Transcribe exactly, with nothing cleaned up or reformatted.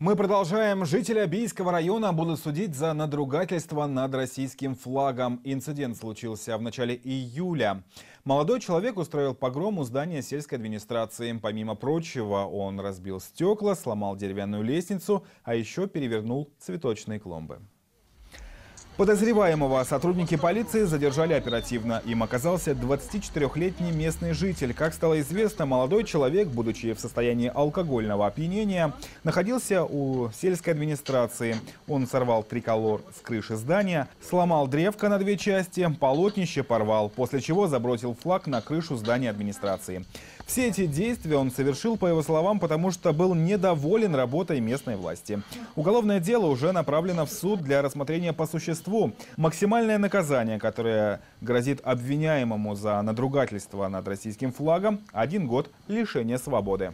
Мы продолжаем. Жителя Бийского района будут судить за надругательство над российским флагом. Инцидент случился в начале июля. Молодой человек устроил погром у здания сельской администрации. Помимо прочего, он разбил стекла, сломал деревянную лестницу, а еще перевернул цветочные клумбы. Подозреваемого сотрудники полиции задержали оперативно. Им оказался двадцатичетырёхлетний местный житель. Как стало известно, молодой человек, будучи в состоянии алкогольного опьянения, находился у сельской администрации. Он сорвал триколор с крыши здания, сломал древко на две части, полотнище порвал, после чего забросил флаг на крышу здания администрации. Все эти действия он совершил, по его словам, потому что был недоволен работой местной власти. Уголовное дело уже направлено в суд для рассмотрения по существу. Максимальное наказание, которое грозит обвиняемому за надругательство над российским флагом, один год лишения свободы.